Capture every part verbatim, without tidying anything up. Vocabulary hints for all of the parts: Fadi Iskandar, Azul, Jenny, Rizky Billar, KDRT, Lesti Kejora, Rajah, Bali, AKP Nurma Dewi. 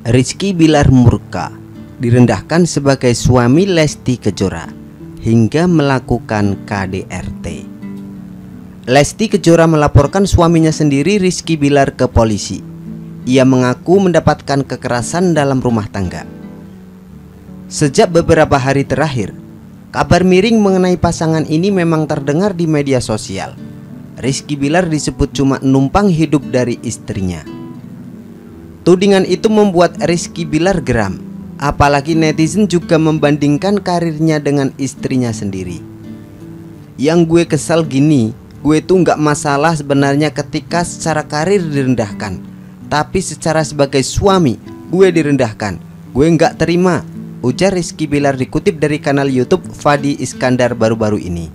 Rizky Billar murka, direndahkan sebagai suami Lesti Kejora, hingga melakukan K D R T. Lesti Kejora melaporkan suaminya sendiri, Rizky Billar, ke polisi. Ia mengaku mendapatkan kekerasan dalam rumah tangga. Sejak beberapa hari terakhir, kabar miring mengenai pasangan ini memang terdengar di media sosial. Rizky Billar disebut cuma numpang hidup dari istrinya. Tudingan itu membuat Rizky Billar geram, apalagi netizen juga membandingkan karirnya dengan istrinya sendiri. Yang gue kesal gini, gue tuh nggak masalah sebenarnya ketika secara karir direndahkan, tapi secara sebagai suami gue direndahkan, gue nggak terima, ujar Rizky Billar dikutip dari kanal YouTube Fadi Iskandar baru-baru ini.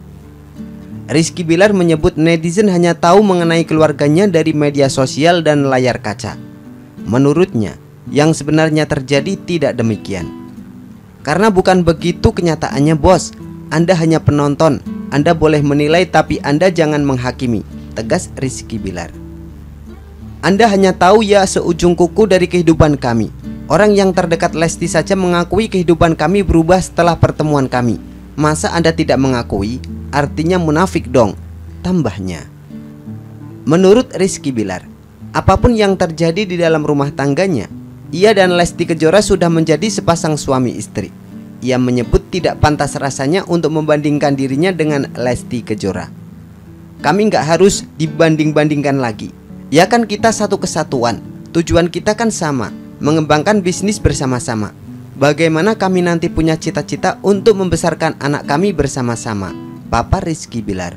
Rizky Billar menyebut netizen hanya tahu mengenai keluarganya dari media sosial dan layar kaca. Menurutnya, yang sebenarnya terjadi tidak demikian. Karena bukan begitu kenyataannya, bos. Anda hanya penonton, Anda boleh menilai tapi Anda jangan menghakimi, tegas Rizky Billar. Anda hanya tahu ya seujung kuku dari kehidupan kami. Orang yang terdekat Lesti saja mengakui kehidupan kami berubah setelah pertemuan kami. Masa Anda tidak mengakui? Artinya munafik dong, tambahnya. Menurut Rizky Billar, apapun yang terjadi di dalam rumah tangganya, ia dan Lesti Kejora sudah menjadi sepasang suami istri. Ia menyebut tidak pantas rasanya untuk membandingkan dirinya dengan Lesti Kejora. Kami nggak harus dibanding-bandingkan lagi. Ya kan kita satu kesatuan, tujuan kita kan sama, mengembangkan bisnis bersama-sama. Bagaimana kami nanti punya cita-cita untuk membesarkan anak kami bersama-sama, papa Rizky Billar.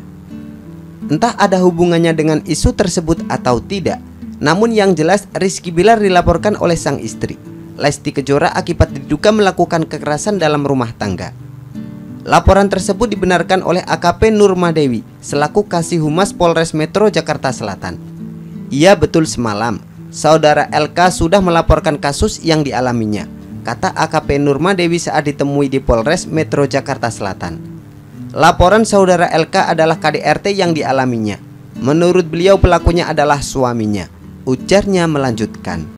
Entah ada hubungannya dengan isu tersebut atau tidak, namun yang jelas Rizky Billar dilaporkan oleh sang istri, Lesti Kejora, akibat diduga melakukan kekerasan dalam rumah tangga. Laporan tersebut dibenarkan oleh A K P Nurma Dewi selaku Kasih Humas Polres Metro Jakarta Selatan. Iya betul, semalam saudara L K sudah melaporkan kasus yang dialaminya, kata A K P Nurma Dewi saat ditemui di Polres Metro Jakarta Selatan. Laporan saudara L K adalah K D R T yang dialaminya. Menurut beliau pelakunya adalah suaminya, ujarnya melanjutkan.